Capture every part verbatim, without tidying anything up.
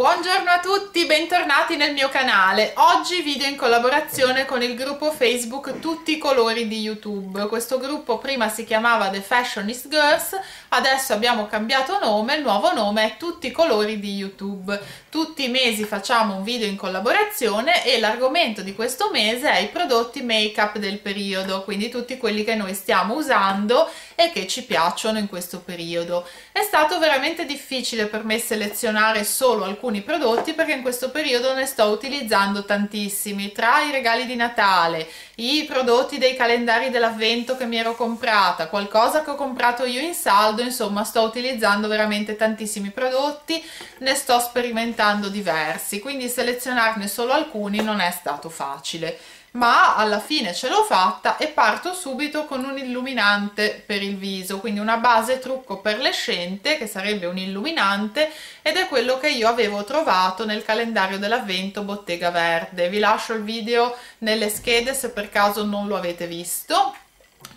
Buongiorno a tutti, bentornati nel mio canale. Oggi video in collaborazione con il gruppo Facebook Tutti i colori di YouTube. Questo gruppo prima si chiamava The Fashionist Girls, adesso abbiamo cambiato nome, il nuovo nome è Tutti i colori di YouTube. Tutti i mesi facciamo un video in collaborazione e l'argomento di questo mese è i prodotti make-up del periodo, quindi tutti quelli che noi stiamo usando e che ci piacciono in questo periodo. È stato veramente difficile per me selezionare solo alcuni prodotti perché in questo periodo ne sto utilizzando tantissimi, tra i regali di Natale, i prodotti dei calendari dell'avvento che mi ero comprata, qualcosa che ho comprato io in saldo, insomma sto utilizzando veramente tantissimi prodotti, ne sto sperimentando diversi, quindi selezionarne solo alcuni non è stato facile, ma alla fine ce l'ho fatta e parto subito con un illuminante per il viso, quindi una base trucco perlescente che sarebbe un illuminante ed è quello che io avevo trovato nel calendario dell'avvento Bottega Verde. Vi lascio il video nelle schede se per caso non lo avete visto.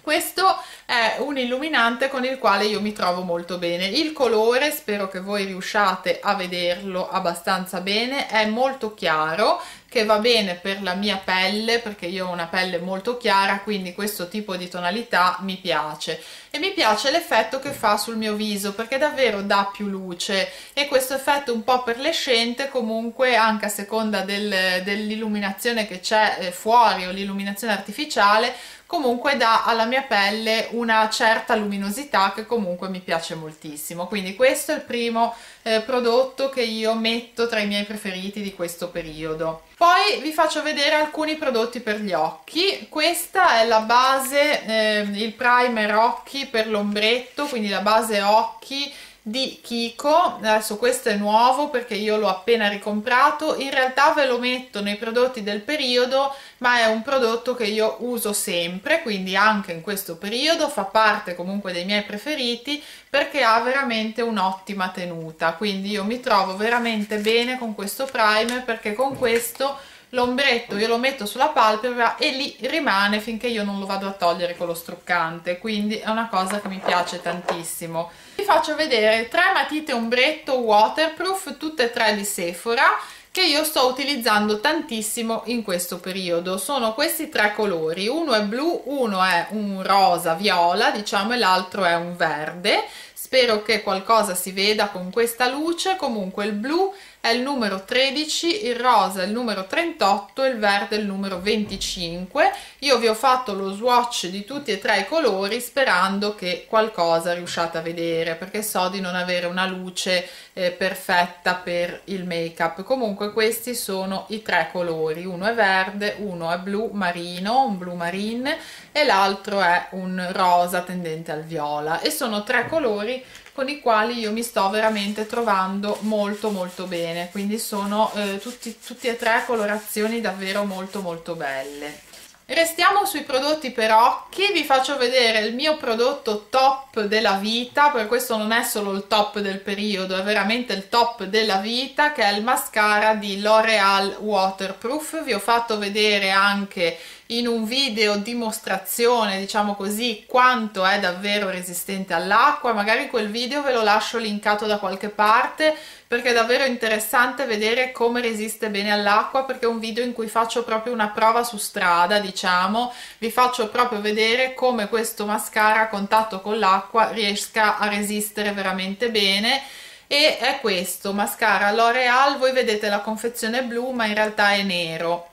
Questo è un illuminante con il quale io mi trovo molto bene. Il colore, spero che voi riusciate a vederlo abbastanza bene, è molto chiaro, che va bene per la mia pelle perché io ho una pelle molto chiara, quindi questo tipo di tonalità mi piace e mi piace l'effetto che fa sul mio viso perché davvero dà più luce e questo effetto un po' perlescente comunque anche a seconda del, dell'illuminazione che c'è fuori o l'illuminazione artificiale comunque dà alla mia pelle una certa luminosità che comunque mi piace moltissimo, quindi questo è il primo eh, prodotto che io metto tra i miei preferiti di questo periodo. Poi vi faccio vedere alcuni prodotti per gli occhi. Questa è la base, eh, il primer occhi per l'ombretto, quindi la base occhi di Kiko. Adesso questo è nuovo perché io l'ho appena ricomprato, in realtà ve lo metto nei prodotti del periodo ma è un prodotto che io uso sempre, quindi anche in questo periodo fa parte comunque dei miei preferiti perché ha veramente un'ottima tenuta, quindi io mi trovo veramente bene con questo primer perché con questo l'ombretto io lo metto sulla palpebra e lì rimane finché io non lo vado a togliere con lo struccante, quindi è una cosa che mi piace tantissimo. Vi faccio vedere tre matite ombretto waterproof, tutte e tre di Sephora, che io sto utilizzando tantissimo in questo periodo. Sono questi tre colori, uno è blu, uno è un rosa viola diciamo e l'altro è un verde. Spero che qualcosa si veda con questa luce, comunque il blu è il numero tredici, il rosa è il numero trentotto e il verde è il numero venticinque. Io vi ho fatto lo swatch di tutti e tre i colori sperando che qualcosa riusciate a vedere perché so di non avere una luce eh, perfetta per il make up. Comunque questi sono i tre colori, uno è verde, uno è blu marino, un blu marine e l'altro è un rosa tendente al viola e sono tre colori con i quali io mi sto veramente trovando molto molto bene, quindi sono eh, tutti, tutti e tre colorazioni davvero molto molto belle. Restiamo sui prodotti per occhi, vi faccio vedere il mio prodotto top della vita, perché questo non è solo il top del periodo, è veramente il top della vita, che è il mascara di L'Oreal Waterproof. Vi ho fatto vedere anche in un video dimostrazione, diciamo così, quanto è davvero resistente all'acqua, magari quel video ve lo lascio linkato da qualche parte perché è davvero interessante vedere come resiste bene all'acqua, perché è un video in cui faccio proprio una prova su strada, diciamo, vi faccio proprio vedere come questo mascara a contatto con l'acqua riesca a resistere veramente bene. E è questo mascara L'Oreal, voi vedete la confezione blu ma in realtà è nero.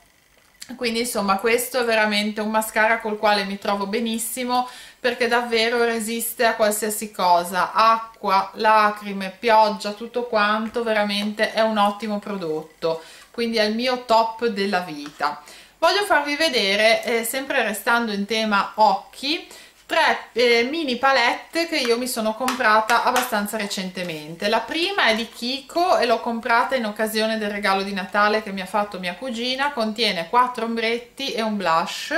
Quindi insomma questo è veramente un mascara col quale mi trovo benissimo perché davvero resiste a qualsiasi cosa, acqua, lacrime, pioggia, tutto quanto, veramente è un ottimo prodotto, quindi è il mio top della vita. Voglio farvi vedere, eh, sempre restando in tema occhi, tre eh, mini palette che io mi sono comprata abbastanza recentemente. La prima è di Kiko e l'ho comprata in occasione del regalo di Natale che mi ha fatto mia cugina, contiene quattro ombretti e un blush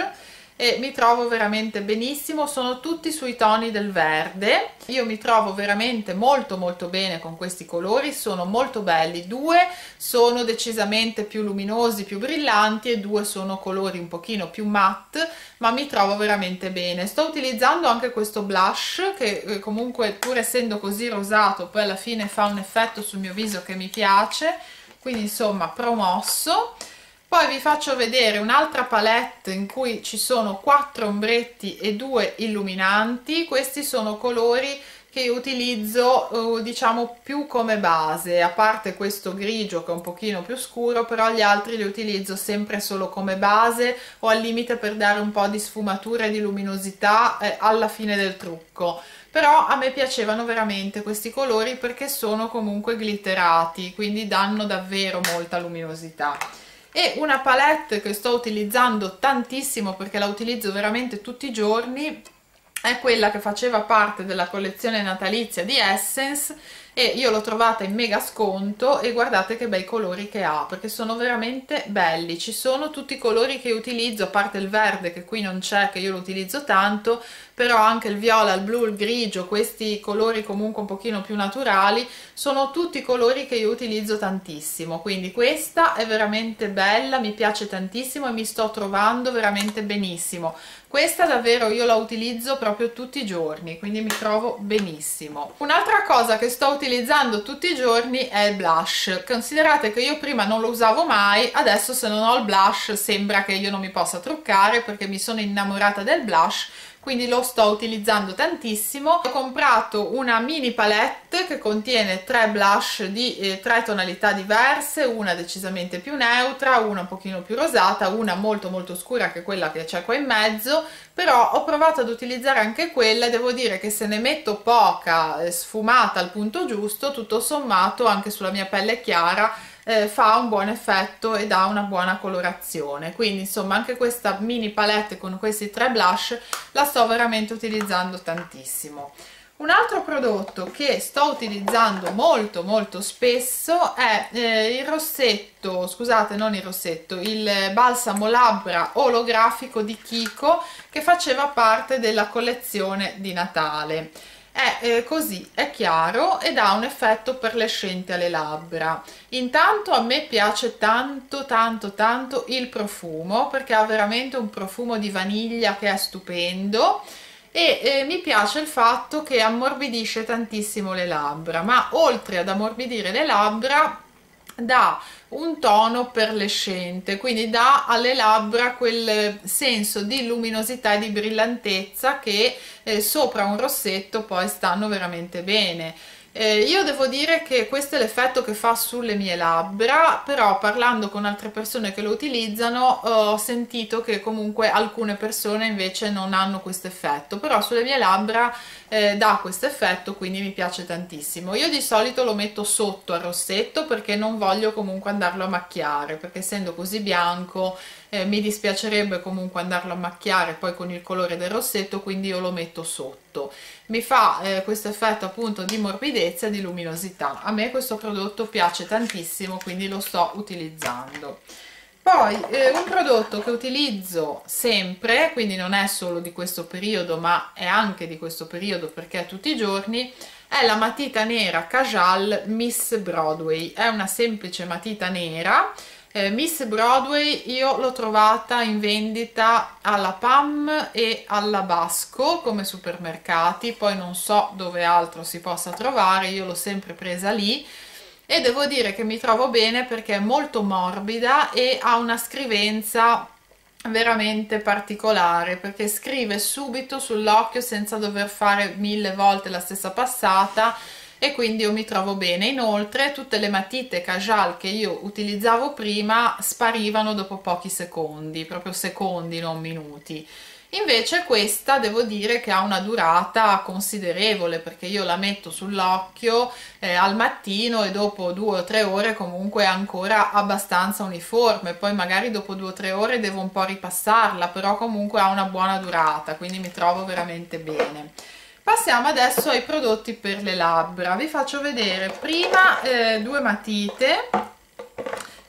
e mi trovo veramente benissimo, sono tutti sui toni del verde, io mi trovo veramente molto molto bene con questi colori, sono molto belli, due sono decisamente più luminosi, più brillanti e due sono colori un pochino più matte, ma mi trovo veramente bene. Sto utilizzando anche questo blush che comunque pur essendo così rosato poi alla fine fa un effetto sul mio viso che mi piace, quindi insomma promosso. Poi vi faccio vedere un'altra palette in cui ci sono quattro ombretti e due illuminanti. Questi sono colori che io utilizzo eh, diciamo più come base, a parte questo grigio che è un pochino più scuro, però gli altri li utilizzo sempre solo come base o al limite per dare un po' di sfumatura e di luminosità eh, alla fine del trucco. Però a me piacevano veramente questi colori perché sono comunque glitterati, quindi danno davvero molta luminosità. E una palette che sto utilizzando tantissimo perché la utilizzo veramente tutti i giorni è quella che faceva parte della collezione natalizia di Essence e io l'ho trovata in mega sconto e guardate che bei colori che ha, perché sono veramente belli. Ci sono tutti i colori che io utilizzo, a parte il verde che qui non c'è, che io lo utilizzo tanto, però anche il viola, il blu, il grigio, questi colori comunque un pochino più naturali sono tutti colori che io utilizzo tantissimo. Quindi questa è veramente bella, mi piace tantissimo e mi sto trovando veramente benissimo. Questa davvero io la utilizzo proprio tutti i giorni, quindi mi trovo benissimo. Un'altra cosa che sto utilizzando tutti i giorni è il blush. Considerate che io prima non lo usavo mai, adesso se non ho il blush sembra che io non mi possa truccare perché mi sono innamorata del blush, quindi lo sto utilizzando tantissimo. Ho comprato una mini palette che contiene tre blush di eh, tre tonalità diverse, una decisamente più neutra, una un pochino più rosata, una molto molto scura che è quella che c'è qua in mezzo, però ho provato ad utilizzare anche quella e devo dire che se ne metto poca eh, sfumata al punto giusto, tutto sommato anche sulla mia pelle chiara Eh, fa un buon effetto e dà una buona colorazione. Quindi insomma anche questa mini palette con questi tre blush la sto veramente utilizzando tantissimo. Un altro prodotto che sto utilizzando molto molto spesso è eh, il rossetto, scusate non il rossetto, il balsamo labbra olografico di Kiko che faceva parte della collezione di Natale. È eh, così, è chiaro ed ha un effetto perlescente alle labbra. Intanto a me piace tanto tanto tanto il profumo perché ha veramente un profumo di vaniglia che è stupendo e eh, mi piace il fatto che ammorbidisce tantissimo le labbra, ma oltre ad ammorbidire le labbra dà un tono perlescente, quindi dà alle labbra quel senso di luminosità e di brillantezza che eh, sopra un rossetto poi stanno veramente bene. Eh, io devo dire che questo è l'effetto che fa sulle mie labbra, però parlando con altre persone che lo utilizzano ho sentito che comunque alcune persone invece non hanno questo effetto, però sulle mie labbra eh, dà questo effetto, quindi mi piace tantissimo. Io di solito lo metto sotto al rossetto perché non voglio comunque andarlo a macchiare, perché essendo così bianco eh, mi dispiacerebbe comunque andarlo a macchiare poi con il colore del rossetto, quindi io lo metto sotto. Mi fa eh, questo effetto appunto di morbidezza e di luminosità. A me questo prodotto piace tantissimo, quindi lo sto utilizzando. Poi eh, un prodotto che utilizzo sempre, quindi non è solo di questo periodo ma è anche di questo periodo perché è tutti i giorni, è la matita nera Kajal Miss Broadway. È una semplice matita nera. Eh, Miss Broadway io l'ho trovata in vendita alla PAM e alla Basco come supermercati, poi non so dove altro si possa trovare, io l'ho sempre presa lì e devo dire che mi trovo bene perché è molto morbida e ha una scrivenza veramente particolare perché scrive subito sull'occhio senza dover fare mille volte la stessa passata e quindi io mi trovo bene. Inoltre tutte le matite Kajal che io utilizzavo prima sparivano dopo pochi secondi, proprio secondi non minuti, invece questa devo dire che ha una durata considerevole perché io la metto sull'occhio eh, al mattino e dopo due o tre ore comunque è ancora abbastanza uniforme, poi magari dopo due o tre ore devo un po' ripassarla, però comunque ha una buona durata, quindi mi trovo veramente bene. Passiamo adesso ai prodotti per le labbra. Vi faccio vedere prima eh, due matite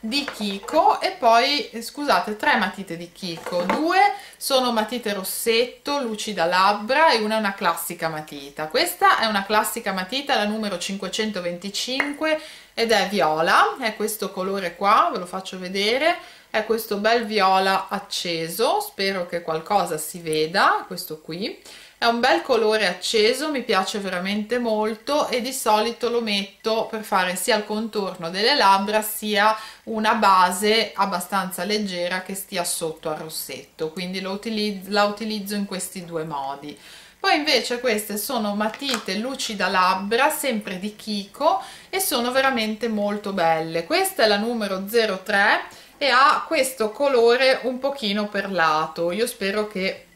di Kiko e poi, eh, scusate, tre matite di Kiko. Due sono matite rossetto, lucida labbra e una è una classica matita. Questa è una classica matita, la numero cinquecentoventicinque ed è viola, è questo colore qua, ve lo faccio vedere. È questo bel viola acceso, spero che qualcosa si veda, questo qui. È un bel colore acceso, mi piace veramente molto e di solito lo metto per fare sia il contorno delle labbra sia una base abbastanza leggera che stia sotto al rossetto, quindi lo utilizzo, la utilizzo in questi due modi. Poi invece queste sono matite lucida labbra, sempre di Kiko, e sono veramente molto belle. Questa è la numero zero tre e ha questo colore un pochino perlato, io spero che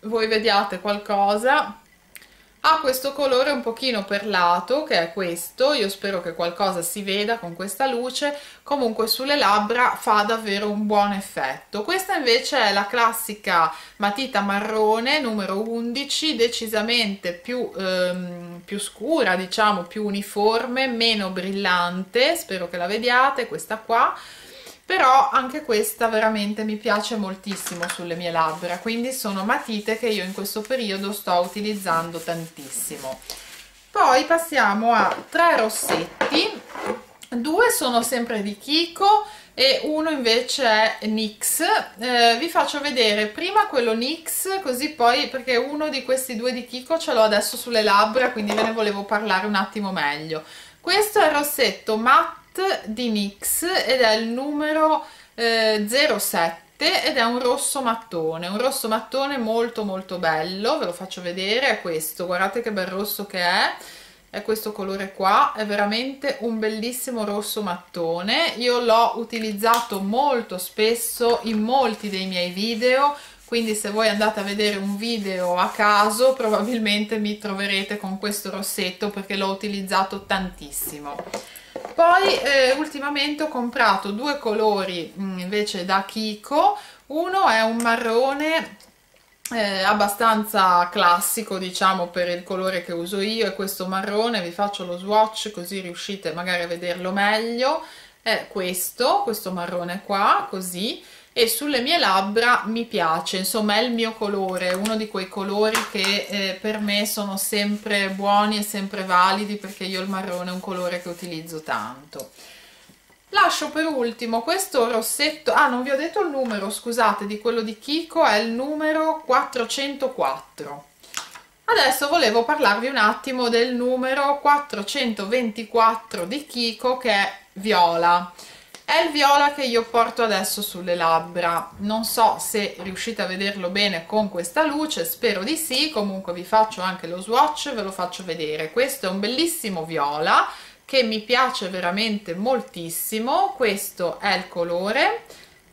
voi vediate qualcosa. Ha questo colore un pochino perlato che è questo, io spero che qualcosa si veda con questa luce. Comunque sulle labbra fa davvero un buon effetto. Questa invece è la classica matita marrone numero undici, decisamente più, ehm, più scura, diciamo più uniforme, meno brillante, spero che la vediate, questa qua. Però anche questa veramente mi piace moltissimo sulle mie labbra, quindi sono matite che io in questo periodo sto utilizzando tantissimo. Poi passiamo a tre rossetti, due sono sempre di Kiko e uno invece è NYX. Eh, vi faccio vedere prima quello NYX, così poi, perché uno di questi due di Kiko ce l'ho adesso sulle labbra, quindi ve ne volevo parlare un attimo meglio. Questo è il rossetto matte di NYX ed è il numero eh, zero sette ed è un rosso mattone, un rosso mattone molto molto bello, ve lo faccio vedere, è questo, guardate che bel rosso che è, è questo colore qua, è veramente un bellissimo rosso mattone, io l'ho utilizzato molto spesso in molti dei miei video, quindi se voi andate a vedere un video a caso probabilmente mi troverete con questo rossetto perché l'ho utilizzato tantissimo. Poi eh, ultimamente ho comprato due colori mh, invece da Kiko, uno è un marrone eh, abbastanza classico diciamo per il colore che uso io, e questo marrone, vi faccio lo swatch così riuscite magari a vederlo meglio, è questo, questo marrone qua, così, e sulle mie labbra mi piace, insomma è il mio colore, uno di quei colori che eh, per me sono sempre buoni e sempre validi perché io il marrone è un colore che utilizzo tanto. Lascio per ultimo questo rossetto, ah non vi ho detto il numero, scusate, di quello di Kiko, è il numero quattrocentoquattro. Adesso volevo parlarvi un attimo del numero quattrocentoventiquattro di Kiko che è viola. È il viola che io porto adesso sulle labbra, non so se riuscite a vederlo bene con questa luce, spero di sì, comunque vi faccio anche lo swatch e ve lo faccio vedere. Questo è un bellissimo viola che mi piace veramente moltissimo, questo è il colore,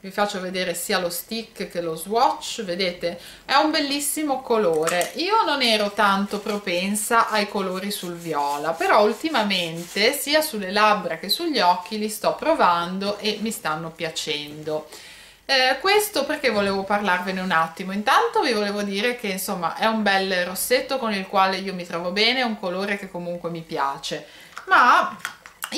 vi faccio vedere sia lo stick che lo swatch, vedete? È un bellissimo colore, io non ero tanto propensa ai colori sul viola, però ultimamente sia sulle labbra che sugli occhi li sto provando e mi stanno piacendo. Eh, questo perché volevo parlarvene un attimo, intanto vi volevo dire che insomma è un bel rossetto con il quale io mi trovo bene, è un colore che comunque mi piace, ma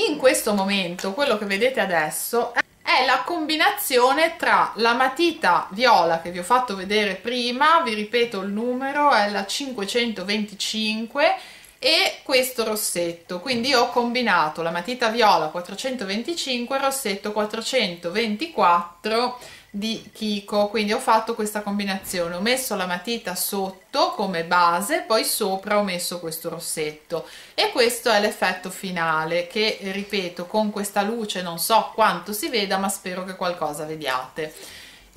in questo momento quello che vedete adesso è è la combinazione tra la matita viola che vi ho fatto vedere prima, vi ripeto il numero, è la cinquecentoventicinque, e questo rossetto, quindi ho combinato la matita viola quattrocentoventicinque e il rossetto quattrocentoventiquattro di Kiko, quindi ho fatto questa combinazione, ho messo la matita sotto come base, poi sopra ho messo questo rossetto, e questo è l'effetto finale che, ripeto, con questa luce non so quanto si veda ma spero che qualcosa vediate.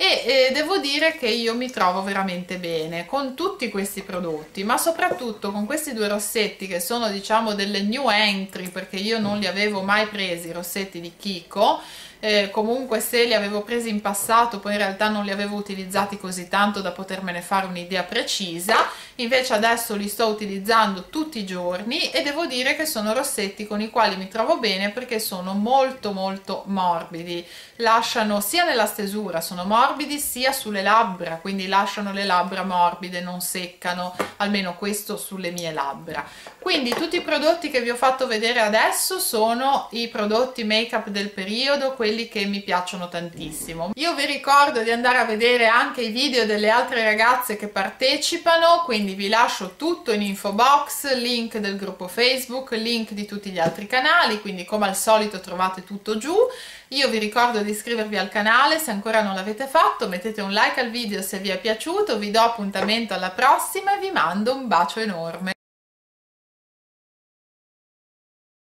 E eh, devo dire che io mi trovo veramente bene con tutti questi prodotti, ma soprattutto con questi due rossetti che sono diciamo delle new entry, perché io non li avevo mai presi i rossetti di Kiko. Eh, comunque se li avevo presi in passato poi in realtà non li avevo utilizzati così tanto da potermene fare un'idea precisa, invece adesso li sto utilizzando tutti i giorni e devo dire che sono rossetti con i quali mi trovo bene perché sono molto molto morbidi, lasciano sia nella stesura, sono morbidi, sia sulle labbra, quindi lasciano le labbra morbide, non seccano, almeno questo sulle mie labbra. Quindi tutti i prodotti che vi ho fatto vedere adesso sono i prodotti make up del periodo, che mi piacciono tantissimo. Io vi ricordo di andare a vedere anche i video delle altre ragazze che partecipano, quindi vi lascio tutto in info box, link del gruppo Facebook, link di tutti gli altri canali, quindi come al solito trovate tutto giù. Io vi ricordo di iscrivervi al canale se ancora non l'avete fatto fatto, mettete un like al video se vi è piaciuto, vi do appuntamento alla prossima e vi mando un bacio enorme.